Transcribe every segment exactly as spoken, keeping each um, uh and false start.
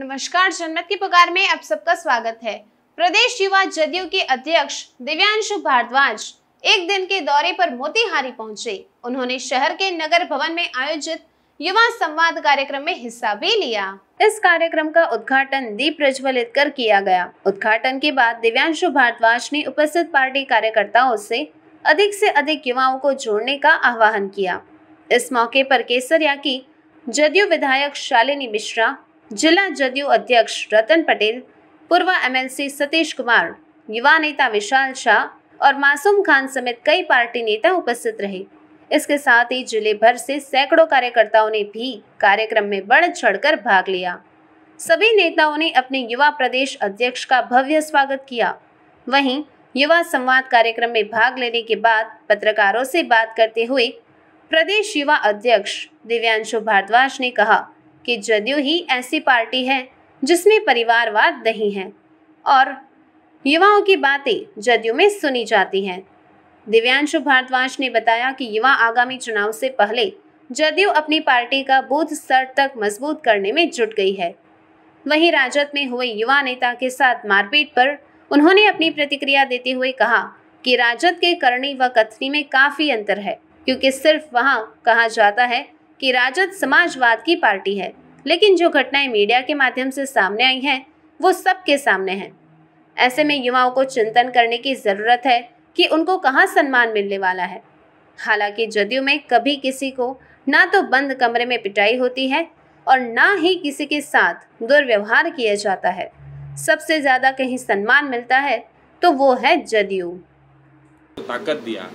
नमस्कार, जनमत की पुकार में आप सबका स्वागत है। प्रदेश युवा जदयू के अध्यक्ष दिव्यांशु भारद्वाज एक दिन के दौरे पर मोतिहारी पहुंचे। उन्होंने शहर के नगर भवन में आयोजित युवा संवाद कार्यक्रम में हिस्सा भी लिया। इस कार्यक्रम का उद्घाटन दीप प्रज्वलित कर किया गया। उद्घाटन के बाद दिव्यांशु भारद्वाज ने उपस्थित पार्टी कार्यकर्ताओं से अधिक से अधिक युवाओं को जोड़ने का आह्वान किया। इस मौके पर केसरिया की जदयू विधायक शालिनी मिश्रा, जिला जदयू अध्यक्ष रतन पटेल, पूर्व एमएलसी सतीश कुमार, युवा नेता विशाल शाह और मासूम खान समेत कई पार्टी नेता उपस्थित रहे। इसके साथ ही जिले भर से सैकड़ों कार्यकर्ताओं ने भी कार्यक्रम में बढ़ चढ़कर भाग लिया। सभी नेताओं ने अपने युवा प्रदेश अध्यक्ष का भव्य स्वागत किया। वहीं युवा संवाद कार्यक्रम में भाग लेने के बाद पत्रकारों से बात करते हुए प्रदेश युवा अध्यक्ष दिव्यांशु भारद्वाज ने कहा कि जदयू ही ऐसी पार्टी है जिसमें परिवारवाद नहीं है और युवाओं की बातें जदयू में सुनी जाती हैं। दिव्यांशु भारद्वाज ने बताया कि युवा आगामी चुनाव से पहले जदयू अपनी पार्टी का बूथ स्तर तक मजबूत करने में जुट गई है। वहीं राजद में हुए युवा नेता के साथ मारपीट पर उन्होंने अपनी प्रतिक्रिया देते हुए कहा कि राजद के करनी व कथनी में काफ़ी अंतर है, क्योंकि सिर्फ वहाँ कहा जाता है कि राजद समाजवाद की पार्टी है, लेकिन जो घटनाएं मीडिया के माध्यम से सामने आई हैं वो सबके सामने हैं। ऐसे में युवाओं को चिंतन करने की ज़रूरत है कि उनको कहाँ सम्मान मिलने वाला है। हालांकि जदयू में कभी किसी को ना तो बंद कमरे में पिटाई होती है और ना ही किसी के साथ दुर्व्यवहार किया जाता है। सबसे ज़्यादा कहीं सम्मान मिलता है तो वो है जदयू। ताकत दिया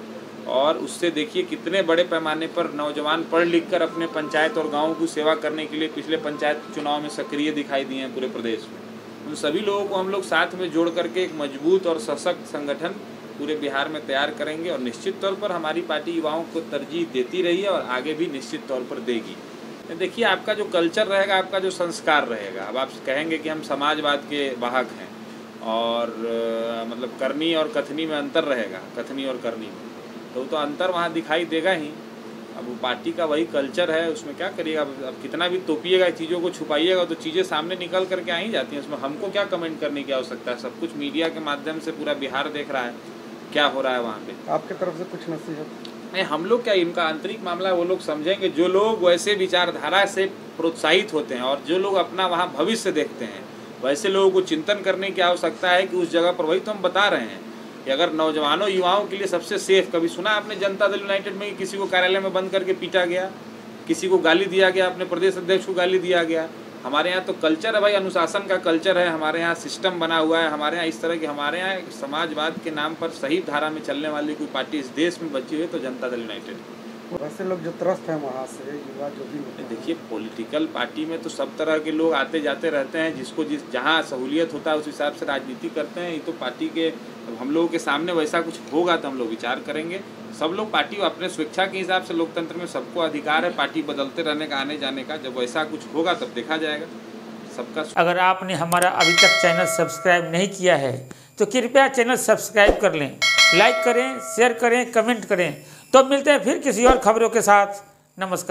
और उससे देखिए कितने बड़े पैमाने पर नौजवान पढ़ लिख कर अपने पंचायत और गाँव की सेवा करने के लिए पिछले पंचायत चुनाव में सक्रिय दिखाई दिए हैं पूरे प्रदेश में। उन सभी लोगों को हम लोग साथ में जोड़ करके एक मजबूत और सशक्त संगठन पूरे बिहार में तैयार करेंगे और निश्चित तौर पर हमारी पार्टी युवाओं को तरजीह देती रही है और आगे भी निश्चित तौर पर देगी। देखिए, आपका जो कल्चर रहेगा, आपका जो संस्कार रहेगा, अब आप कहेंगे कि हम समाजवाद के वाहक हैं और मतलब करनी और कथनी में अंतर रहेगा, कथनी और करनी में तो तो अंतर वहाँ दिखाई देगा ही। अब पार्टी का वही कल्चर है, उसमें क्या करिएगा। अब, अब कितना भी तोपिएगा, चीज़ों को छुपाइएगा तो चीज़ें सामने निकल करके आ ही जाती हैं। उसमें हमको क्या कमेंट करने की आवश्यकता है। सब कुछ मीडिया के माध्यम से पूरा बिहार देख रहा है क्या हो रहा है वहाँ पे। आपके तरफ से कुछ नसीहत? नहीं, हम लोग क्या, इनका आंतरिक मामला वो लोग समझेंगे। जो लोग वैसे विचारधारा से प्रोत्साहित होते हैं और जो लोग अपना वहाँ भविष्य देखते हैं, वैसे लोगों को चिंतन करने की आवश्यकता है कि उस जगह पर, वही तो हम बता रहे हैं कि अगर नौजवानों युवाओं के लिए सबसे सेफ, कभी सुना आपने जनता दल यूनाइटेड में कि किसी को कार्यालय में बंद करके पीटा गया, किसी को गाली दिया गया, अपने प्रदेश अध्यक्ष को गाली दिया गया। हमारे यहाँ तो कल्चर है भाई, अनुशासन का कल्चर है हमारे यहाँ, सिस्टम बना हुआ है हमारे यहाँ इस तरह की। हमारे यहाँ समाजवाद के नाम पर सही धारा में चलने वाली कोई पार्टी इस देश में बची हुई तो जनता दल यूनाइटेड। वैसे लोग जो त्रस्त हैं वहाँ से, युवा जो भी, देखिए पॉलिटिकल पार्टी में तो सब तरह के लोग आते जाते रहते हैं। जिसको जिस जहाँ सहूलियत होता है उस हिसाब से राजनीति करते हैं। ये तो पार्टी के, अब हम लोगों के सामने वैसा कुछ होगा तो हम लोग विचार करेंगे। सब लोग पार्टी अपने स्वेच्छा के हिसाब से, लोकतंत्र में सबको अधिकार है पार्टी बदलते रहने का, आने जाने का। जब वैसा कुछ होगा तब देखा जाएगा सबका। अगर आपने हमारा अभी तक चैनल सब्सक्राइब नहीं किया है तो कृपया चैनल सब्सक्राइब कर लें, लाइक करें, शेयर करें, कमेंट करें। तो मिलते हैं फिर किसी और खबरों के साथ। नमस्कार।